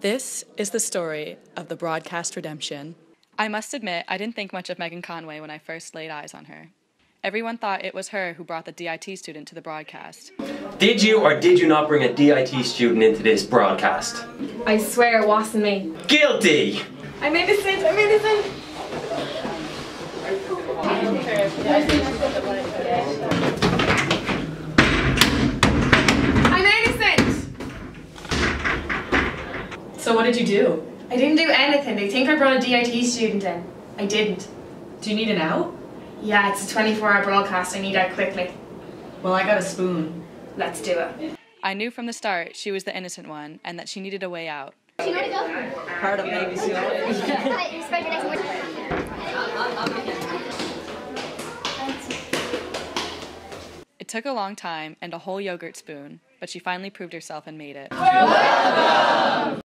This is the story of the broadcast redemption. I must admit, I didn't think much of Megan Conway when I first laid eyes on her. Everyone thought it was her who brought the DIT student to the broadcast. Did you or did you not bring a DIT student into this broadcast? I swear it wasn't me. Guilty! I'm innocent! I'm innocent! So what did you do? I didn't do anything. They think I brought a DIT student in. I didn't. Do you need an out? Yeah, it's a 24-hour broadcast. I need out quickly. Well, I got a spoon. Let's do it. I knew from the start she was the innocent one and that she needed a way out. Do you know to go? Part of maybe so. It took a long time and a whole yogurt spoon, but she finally proved herself and made it.